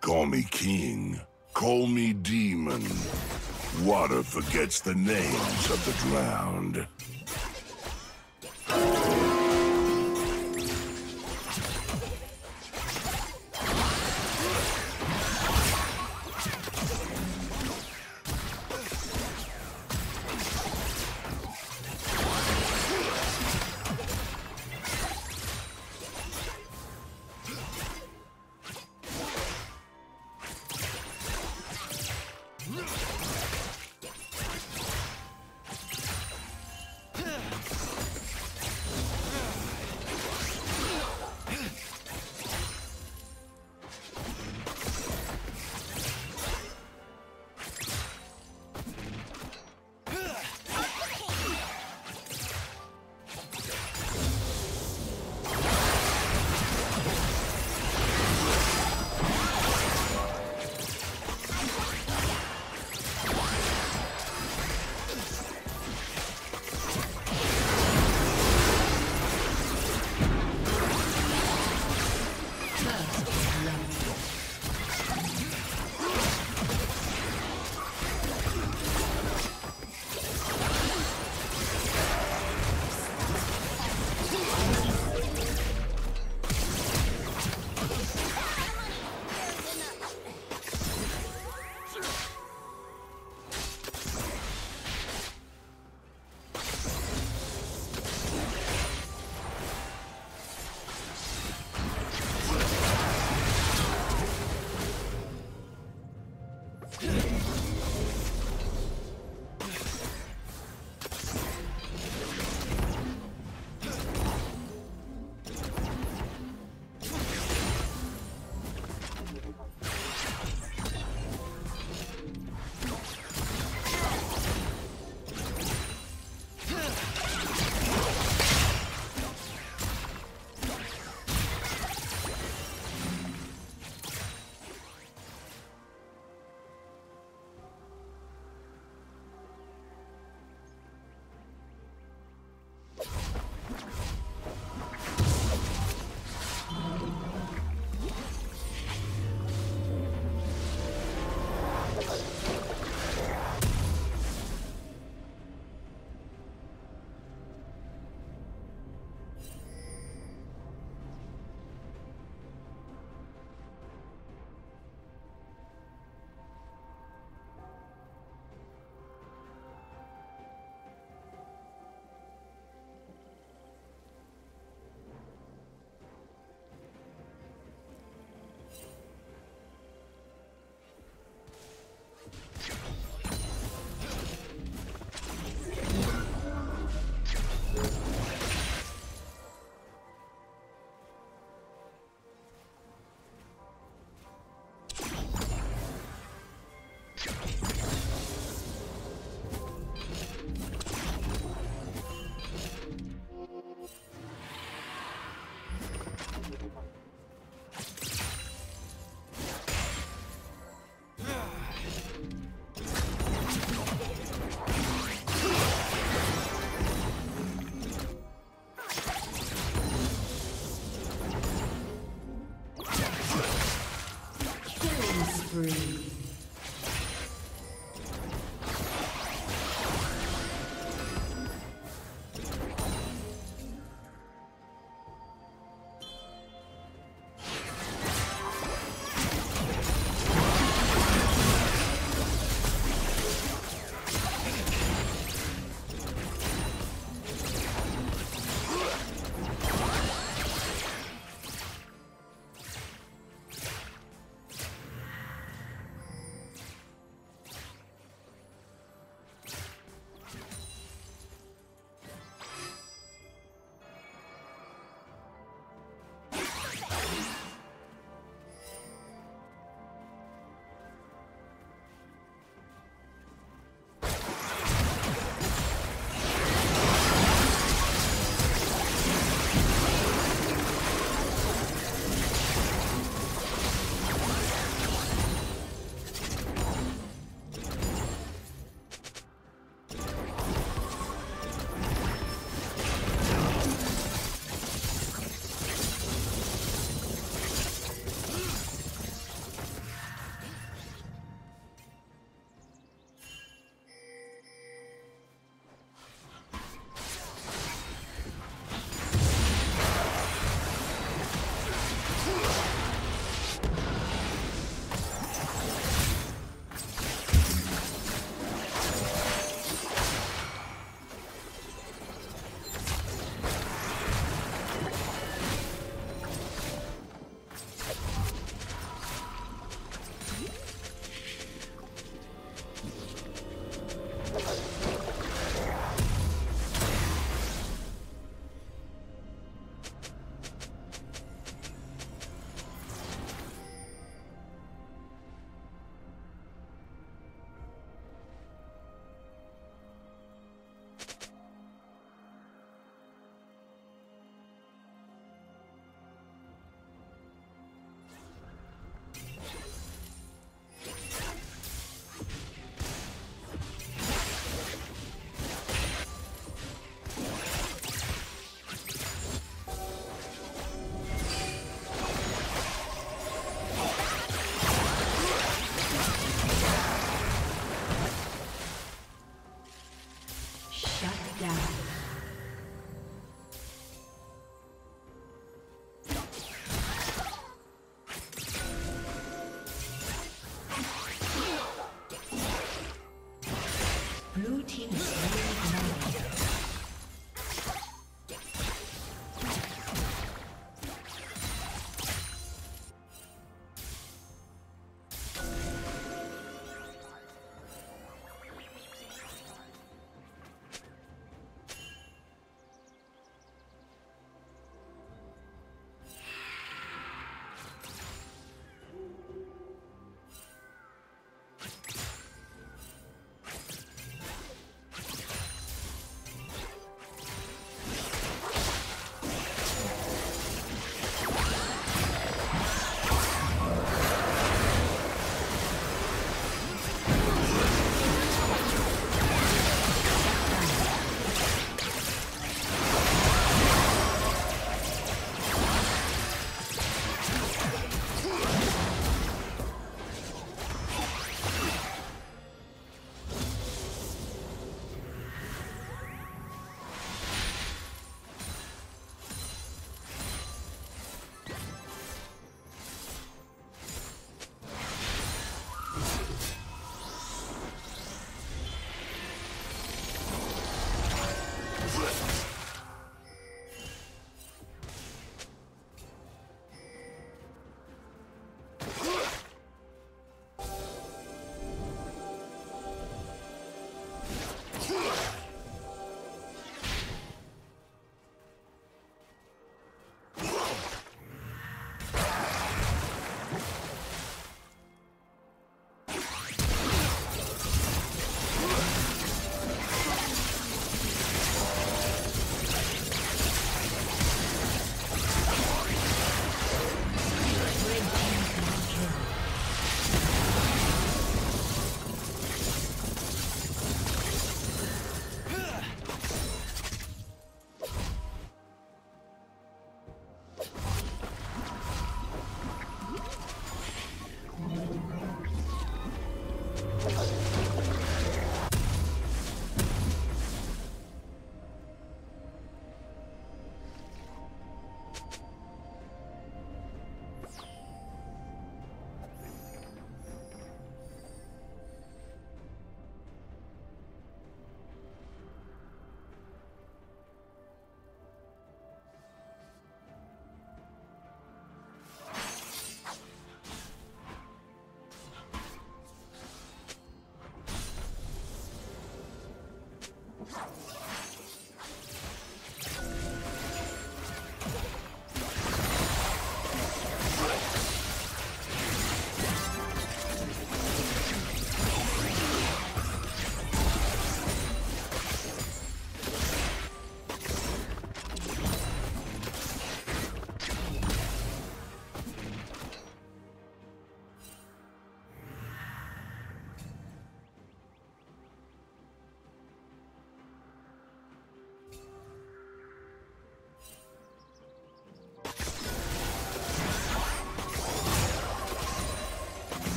Call me king, call me demon. Water forgets the names of the drowned.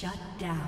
Shut down.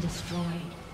destroyed.